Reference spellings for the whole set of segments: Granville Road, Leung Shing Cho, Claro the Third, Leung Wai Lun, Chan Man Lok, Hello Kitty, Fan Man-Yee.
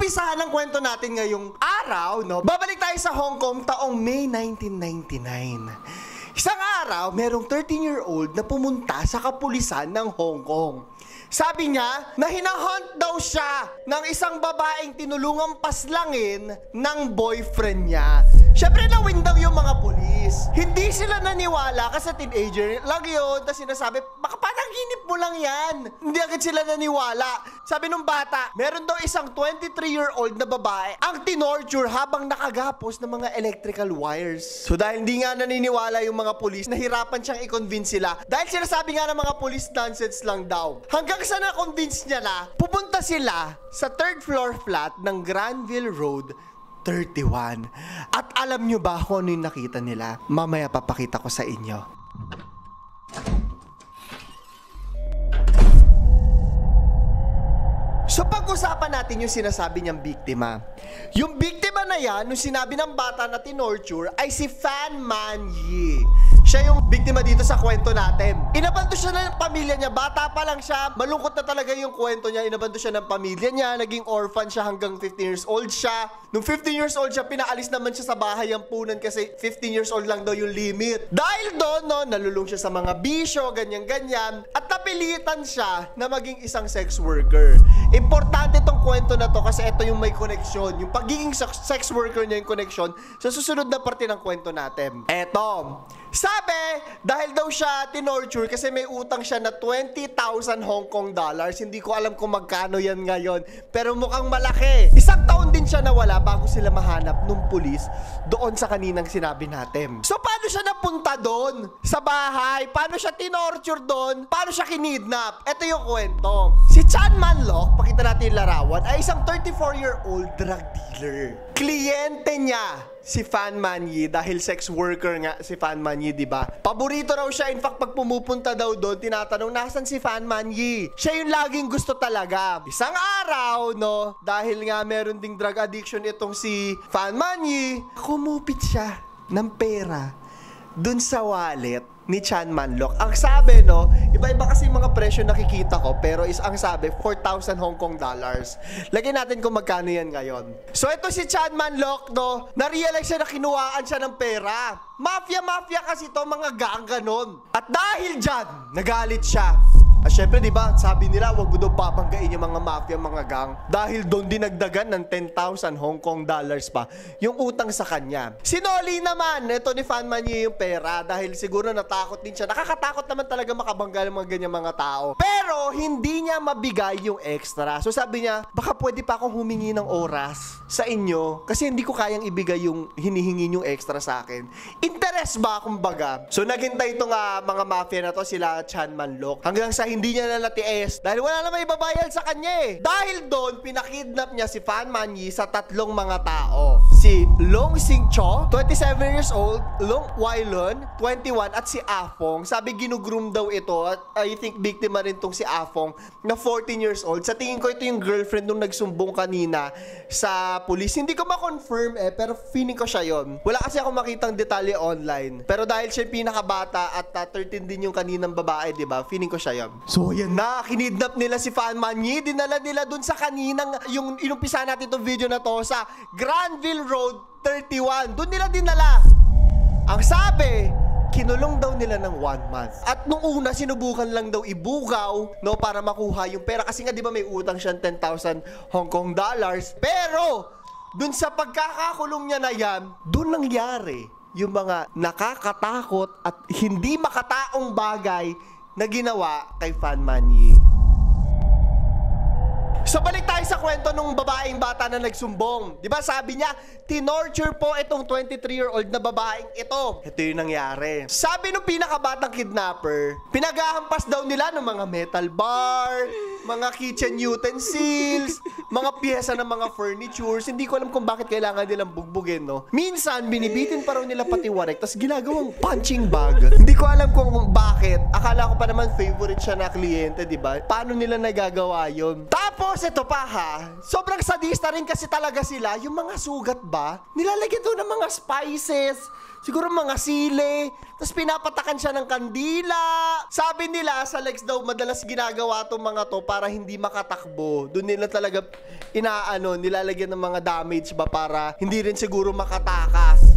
Umpisahan ang kwento natin ngayong araw, no? Babalik tayo sa Hong Kong taong May 1999. Isang araw, merong 13-year-old na pumunta sa kapulisan ng Hong Kong. Sabi niya na hinahunt daw siya ng isang babaeng tinulungang paslangin ng boyfriend niya. Siyempre nawin daw yung mga pulis. Hindi sila naniwala kasi teenager lang yun. Tapos sinasabi, baka panaginip mo lang yan. Hindi agad sila naniwala. Sabi nung bata, meron daw isang 23-year-old na babae ang tinorture habang nakagapos ng mga electrical wires. So dahil hindi nga naniniwala yung mga pulis, nahirapan siyang i-convince sila. Dahil sinasabi nga ng mga pulis, nonsense lang daw. Hanggang sa na-convince niya na, pupunta sila sa 3rd floor flat ng Granville Road, 31. At alam nyo ba kung ano yung nakita nila? Mamaya papakita ko sa inyo. So pag-usapan natin yung sinasabi niyang biktima. Yung biktima na yan, nung sinabi ng bata na tinorture, ay si Fan Man-Yee. Siya yung biktima dito sa kwento natin. Inabanto siya ng pamilya niya. Bata pa lang siya. Malungkot na talaga yung kwento niya. Inabanto siya ng pamilya niya. Naging orphan siya hanggang 15 years old siya. Nung 15 years old siya, pinaalis naman siya sa bahay ang punan kasi 15 years old lang daw yung limit. Dahil doon, no, nalulung siya sa mga bisyo, ganyan-ganyan. At napilitan siya na maging isang sex worker. Importante itong kwento na to kasi ito yung may koneksyon. Yung pagiging sex worker niya yung koneksyon sa susunod na parte ng kwento natin. Eto. Sabi, dahil daw siya tinorture kasi may utang siya na 20,000 Hong Kong dollars. Hindi ko alam kung magkano yan ngayon, pero mukhang malaki. Isang taon din siya nawala bago sila mahanap nung pulis doon sa kaninang sinabi natin. So paano siya napunta doon? Sa bahay? Paano siya tinorture doon? Paano siya kinidnap? Ito yung kwento. Si Chan Man Lok, pakita natin yung larawan, ay isang 34-year-old drug dealer. Kliyente niya si Fan Man-Yee dahil sex worker nga si Fan Man-Yee, diba? Paborito raw siya. In fact, pag pumupunta daw doon, tinatanong, nasan si Fan Man-Yee? Siya yung laging gusto talaga. Isang araw, no, dahil nga meron ding drug addiction itong si Fan Man-Yee, kumupit siya ng pera dun sa wallet ni Chan Man Lok. Ang sabi, no, iba-iba kasi mga presyo nakikita ko, pero is ang sabi, 4,000 Hong Kong dollars. Lagyan natin kung magkano yan ngayon. So, ito si Chan Man Lok, no, na-realize siya na kinuhaan siya ng pera. Mafia-mafia kasi to, mga gang ganon. At dahil dyan, nagalit siya. At syempre, diba, sabi nila, wag mo daw papanggain yung mga mafia, mga gang. Dahil doon dinagdagan ng 10,000 Hong Kong dollars pa yung utang sa kanya. Sinoli naman, ito ni Fan Man-Yee yung pera dahil siguro natakot din siya. Nakakatakot naman talaga makabangga ng mga ganyan mga tao. Pero, hindi niya mabigay yung extra. So sabi niya, baka pwede pa akong humingi ng oras sa inyo kasi hindi ko kayang ibigay yung hinihingi yung extra sa akin. Interest ba, kumbaga? So naghintay itong mga mafia na to, sila Chan Man Lok, hanggang sa hindi niya na natiis dahil wala na may babayad sa kanya eh. Dahil doon, pinakidnap niya si Fan Man-Yee sa tatlong mga tao. Si Leung Shing Cho, 27 years old, Leung Wai Lun, 21, at si Afong. Sabi ginugroom daw ito, at I think biktima rin tong si Afong na 14 years old. Sa tingin ko ito yung girlfriend nung nagsumbong kanina sa police. Hindi ko ma-confirm eh, pero feeling ko siya yon. Wala kasi ako makitang detalye online. Pero dahil siya pinakabata at 13 din yung kaninang babae, diba? Feeling ko siya yon. So, yan na. Kinidnap nila si Fan Man-Yee. Dinala nila dun sa kaninang, yung inumpisa natin itong video na to, sa Granville Road 31. Dun nila dinala. Ang sabi, kinulong daw nila ng 1 month. At nung una, sinubukan lang daw ibugaw, no, para makuha yung pera. Kasi nga, di ba, may utang siyang 10,000 Hong Kong dollars. Pero, dun sa pagkakakulong niya na yan, dun nangyari yung mga nakakatakot at hindi makataong bagay na ginawa kay Fan Man-Yee. So balik tayo sa kwento nung babaeng bata na nagsumbong. 'Di ba? Sabi niya, tinorture po itong 23-year-old na babaeng ito. Ito 'yung nangyari. Sabi nung pinakabatang kidnapper, pinaghahampas daw nila ng mga metal bar, mga kitchen utensils, mga piyesa ng mga furnitures. Hindi ko alam kung bakit kailangan nilang bugbugin, no? Minsan binibitin pa raw nila pati warek, tapos ginagawang punching bag. Hindi ko alam kung bakit. Akala ko pa naman favorite siya na kliyente, 'di ba? Paano nila nagagawa 'yon? Tapos ito pa ha, sobrang sadista rin kasi talaga sila. Yung mga sugat ba, nilalagyan doon ng mga spices, siguro mga sili, tapos pinapatakan siya ng kandila. Sabi nila sa legs daw madalas ginagawa tong mga to para hindi makatakbo. Doon nila talaga inaano, nilalagyan ng mga damage ba para hindi rin siguro makatakas.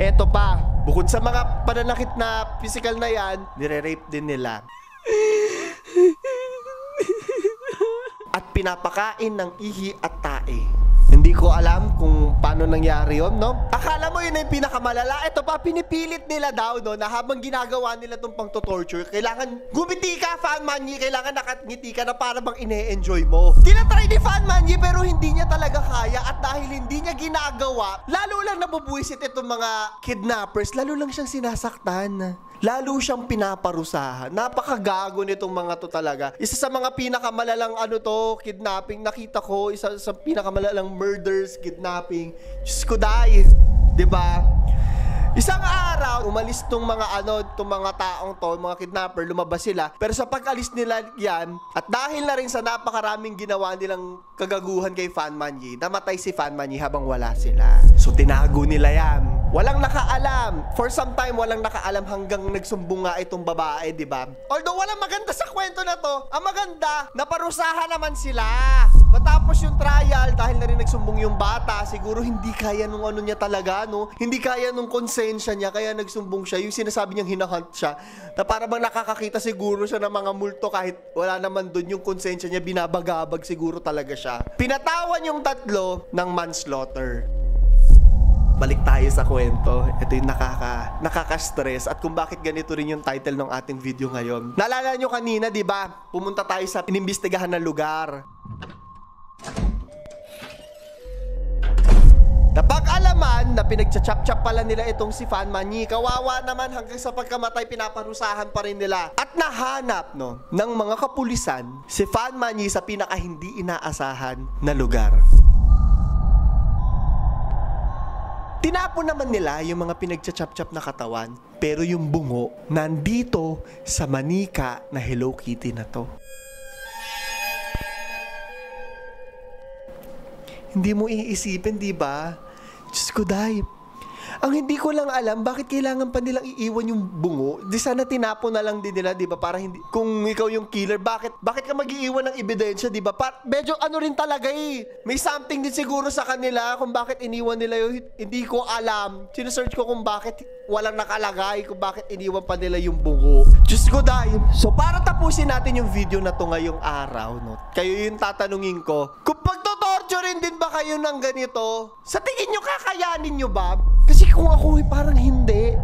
Eto pa, bukod sa mga pananakit na physical na yan, nire-rape din nila. At pinapakain ng ihi at tae. Hindi ko alam kung paano nangyari yun, no? Akala mo yun ay pinakamalala. Ito pa, pinipilit nila daw, no, na habang ginagawa nila itong pang-torture, kailangan gumiti ka, Fan Man-Yee. Kailangan nakatngiti ka na para bang ine-enjoy mo. Tinatry ni Fan Man-Yee pero hindi niya talaga kaya. At dahil hindi niya ginagawa, lalo lang nabubuisit itong mga kidnappers. Lalo lang siyang sinasaktan. Lalo siyang pinaparusahan. Napakagago nitong mga to talaga. Isa sa mga pinakamalalang ano to, kidnapping. Nakita ko, isa sa pinakamalalang murders, kidnapping. Diyos ko dahil, di ba? Isang araw, umalis tong mga ano, tong mga taong to, mga kidnapper, lumabas sila. Pero sa pag-alis nila yan, at dahil na rin sa napakaraming ginawa nilang kagaguhan kay Fan Man-Yee, namatay si Fan Man-Yee habang wala sila. So tinago nila yan. Walang nakaalam. For some time, walang nakaalam hanggang nagsumbong nga itong babae, di ba? Although walang maganda sa kwento na to, ang maganda, naparusahan naman sila. Matapos yung trial, dahil na rin nagsumbong yung bata, siguro hindi kaya nung ano niya talaga, no? Hindi kaya nung konsensya niya, kaya nagsumbong siya. Yung sinasabi niyang hinahunt siya, na para bang nakakakita siguro siya ng mga multo kahit wala naman dun yung konsensya niya, binabagabag siguro talaga siya. Pinatawan yung tatlo ng manslaughter. Balik tayo sa kwento. Ito yung nakaka-stress at kung bakit ganito rin yung title ng ating video ngayon. Naalala nyo kanina, di ba? Pumunta tayo sa inimbestigahan na lugar. Napag-alaman na pinagchachap-chap pala nila itong si Fan Man-Yee. Kawawa naman, hanggang sa pagkamatay pinaparusahan pa rin nila. At nahanap, no, ng mga kapulisan si Fan Man-Yee sa pinaka hindi inaasahan na lugar. Tinapon naman nila yung mga pinagchachap-chap na katawan, pero yung bungo nandito sa manika na Hello Kitty na to. Hindi mo iisipin, di ba? Diyos ko, day. Ang hindi ko lang alam, bakit kailangan pa nilang iiwan yung bungo? Di sana tinapon na lang din nila, di ba? Para hindi, kung ikaw yung killer, bakit ka mag-iiwan ng ebidensya, di ba? Medyo ano rin talaga eh. May something din siguro sa kanila kung bakit iniwan nila yung, hindi ko alam. Sinesearch ko kung bakit walang nakalagay, kung bakit iniwan pa nila yung bungo. Diyos ko, day. So para tapusin natin yung video na to ngayong araw, no? Kayo yung tatanungin ko, kung torturin din ba kayo ng ganito? Sa tingin nyo, kakayanin nyo ba? Kasi kung ako, parang hindi.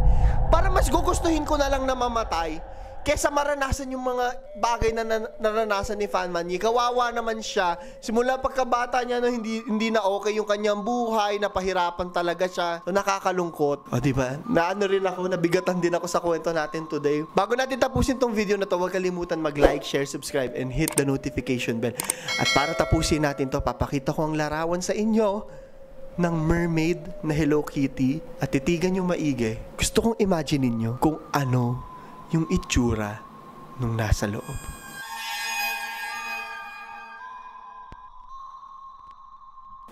Parang mas gugustuhin ko na lang na mamatay kesa maranasan yung mga bagay na naranasan ni Fan Man-Yee. Kawawa naman siya. Simula pagkabata niya na hindi na okay yung kanyang buhay, napahirapan talaga siya. So, nakakalungkot. O, diba? Naano rin ako, nabigatan din ako sa kwento natin today. Bago natin tapusin tong video na to, huwag kalimutan mag-like, share, subscribe, and hit the notification bell. At para tapusin natin to, papakita ko ang larawan sa inyo ng mermaid na Hello Kitty at titigan yung maigi. Gusto kong imagine ninyo kung ano yung itsura nung nasa loob.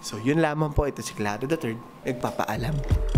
So yun lamang po, ito si Claro the Third, nagpapaalam.